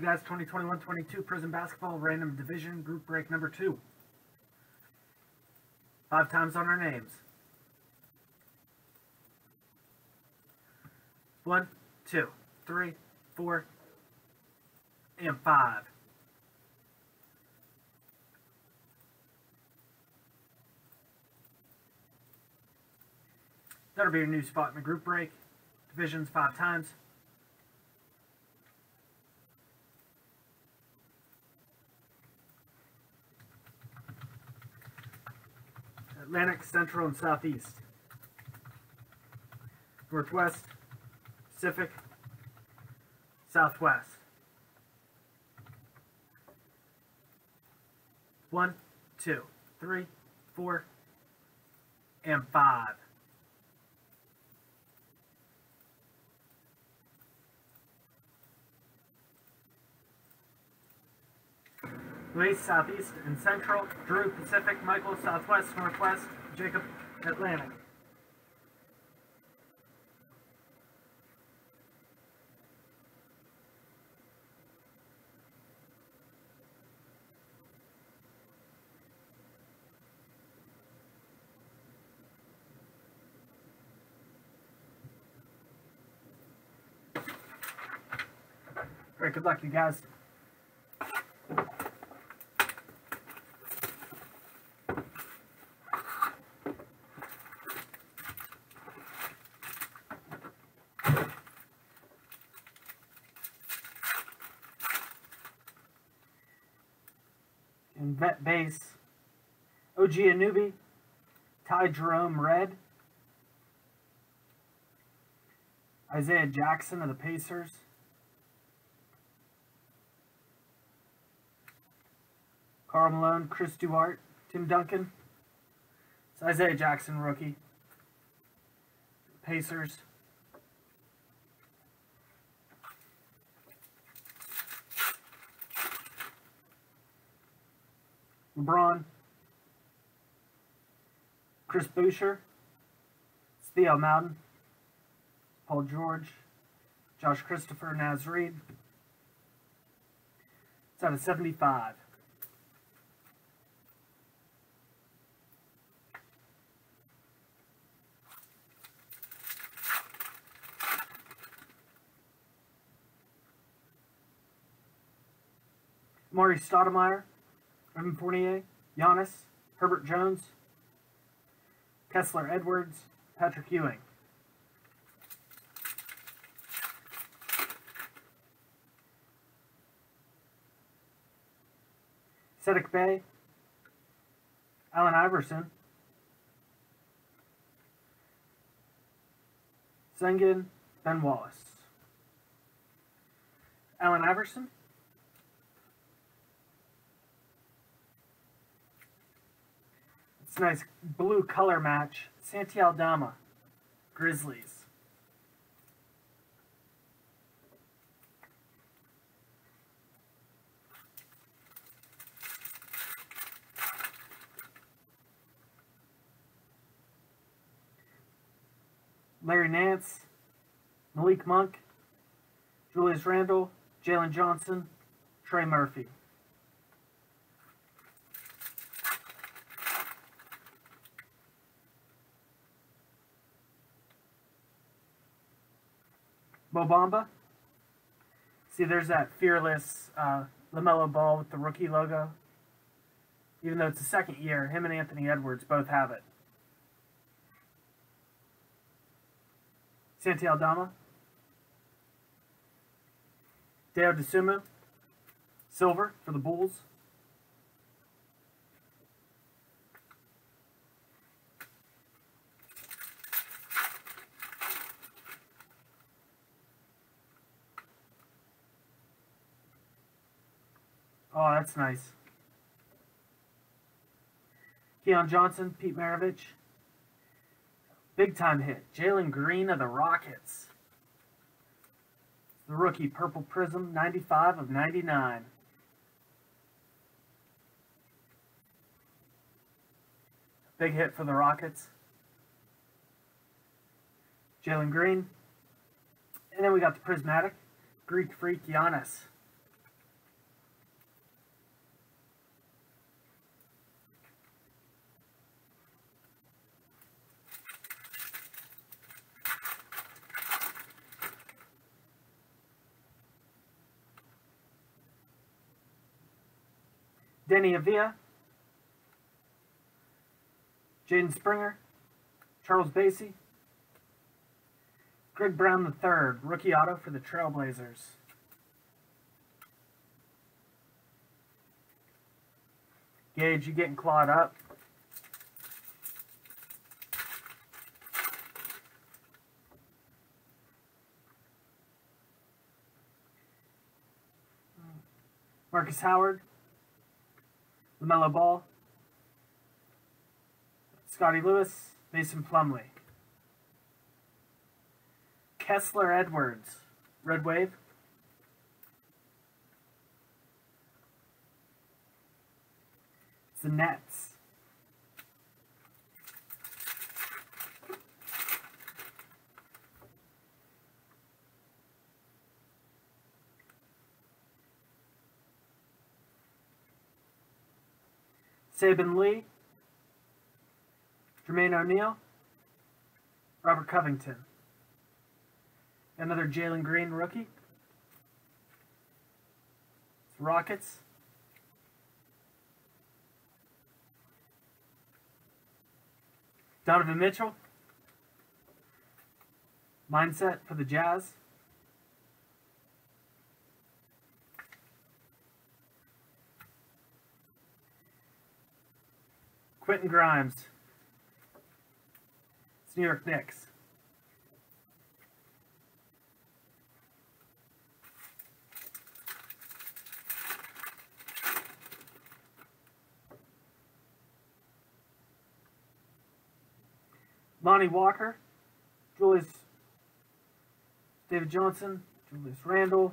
Guys, 2021-22 Prizm Basketball Random Division Group Break Number 2. 5 times on our names. 1, 2, 3, 4, and 5. That'll be your new spot in the group break. Divisions 5 times. Atlantic, Central, and Southeast. Northwest, Pacific, Southwest. 1, 2, 3, 4, and 5. Luis, Southeast, and Central. Drew, Pacific. Michael, Southwest, Northwest. Jacob, Atlantic. All right, good luck, you guys. Vet Base, OG Anunoby, Ty Jerome Red, Isaiah Jackson of the Pacers, Karl Malone, Chris Duarte, Tim Duncan. It's Isaiah Jackson, rookie, Pacers. LeBron, Chris Boucher, Theo Mountain, Paul George, Josh Christopher, Naz Reed. It's out of 75. Maurice Stoudemire, Evan Fournier, Giannis, Herbert Jones, Kessler Edwards, Patrick Ewing. Sedek Bay, Allen Iverson, Sengen, Ben Wallace. Allen Iverson. It's a nice blue color match. Santi Aldama, Grizzlies. Larry Nance, Malik Monk, Julius Randle, Jalen Johnson, Trey Murphy. Mobamba. See, there's that fearless LaMelo Ball with the rookie logo. Even though it's the second year, him and Anthony Edwards both have it. Santi Aldama. Ayo Dosunmu. Silver for the Bulls. Oh, that's nice. Keon Johnson, Pete Maravich. Big time hit. Jalen Green of the Rockets. The rookie, Purple Prizm, 95 of 99. Big hit for the Rockets. Jalen Green. And then we got the Prismatic, Greek Freak Giannis. Denny Avila, Jaden Springer, Charles Basie, Greg Brown III, rookie auto for the Trailblazers. Gage, you getting clawed up? Marcus Howard, LaMelo Ball, Scotty Lewis, Mason Plumlee. Kessler Edwards, Red Wave. It's the Nets. Sabin Lee, Jermaine O'Neal, Robert Covington. Another Jalen Green rookie. It's Rockets. Donovan Mitchell. Mindset for the Jazz. Quentin Grimes. It's New York Knicks. Lonnie Walker, David Johnson, Julius Randle,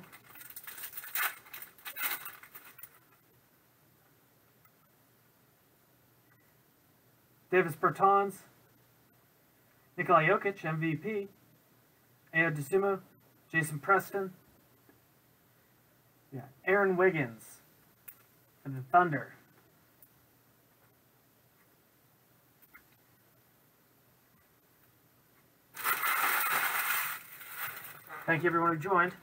Davis Bertans, Nikola Jokic, MVP, Ayo Dosunmu, Jason Preston, Aaron Wiggins, and the Thunder. Thank you, everyone who joined.